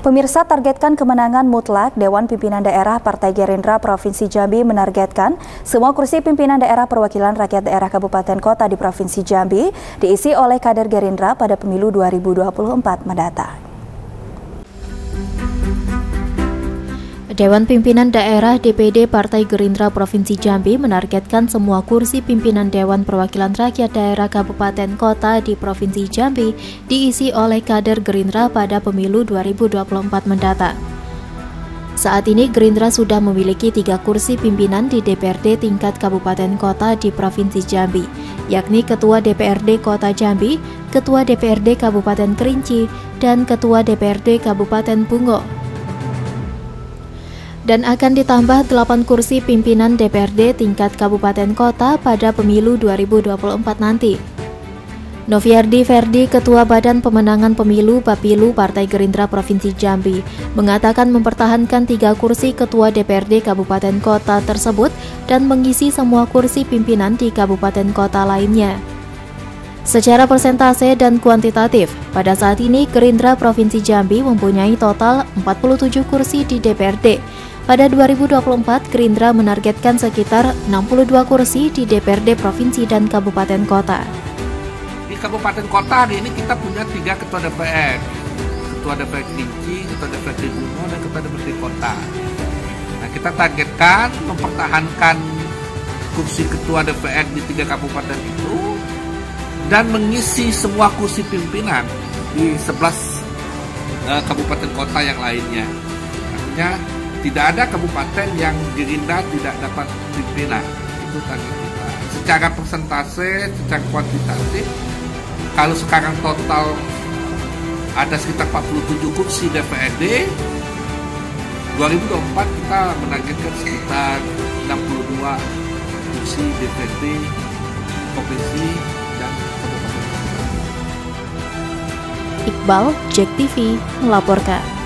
Pemirsa, targetkan kemenangan mutlak. Dewan Pimpinan Daerah Partai Gerindra Provinsi Jambi menargetkan semua kursi pimpinan daerah perwakilan rakyat daerah kabupaten kota di Provinsi Jambi diisi oleh kader Gerindra pada pemilu 2024 mendatang. Dewan Pimpinan Daerah DPD Partai Gerindra Provinsi Jambi menargetkan semua kursi pimpinan Dewan Perwakilan Rakyat Daerah Kabupaten Kota di Provinsi Jambi diisi oleh kader Gerindra pada pemilu 2024 mendatang. Saat ini Gerindra sudah memiliki 3 kursi pimpinan di DPRD tingkat Kabupaten Kota di Provinsi Jambi, yakni Ketua DPRD Kota Jambi, Ketua DPRD Kabupaten Kerinci, dan Ketua DPRD Kabupaten Bungo. Dan akan ditambah 8 kursi pimpinan DPRD tingkat kabupaten kota pada pemilu 2024 nanti. Noviardi Verdi, Ketua Badan Pemenangan Pemilu Bapilu Partai Gerindra Provinsi Jambi, mengatakan mempertahankan 3 kursi Ketua DPRD Kabupaten Kota tersebut dan mengisi semua kursi pimpinan di kabupaten kota lainnya. Secara persentase dan kuantitatif, pada saat ini Gerindra Provinsi Jambi mempunyai total 47 kursi di DPRD. Pada 2024, Gerindra menargetkan sekitar 62 kursi di DPRD Provinsi dan Kabupaten Kota. Di Kabupaten Kota hari ini kita punya 3 ketua DPR. Ketua DPR Kerinci, Ketua DPR Bungo, dan Ketua DPRD Kota. Nah, kita targetkan mempertahankan kursi ketua DPR di 3 kabupaten itu dan mengisi semua kursi pimpinan di 11 kabupaten kota yang lainnya. Artinya tidak ada kabupaten yang Gerindra tidak dapat pimpinan. Itu target kita. Secara persentase, secara kuantitatif, kalau sekarang total ada sekitar 47 kursi DPRD, 2024 kita menargetkan sekitar 62 kursi DPRD provinsi dan Bal Jek TV melaporkan.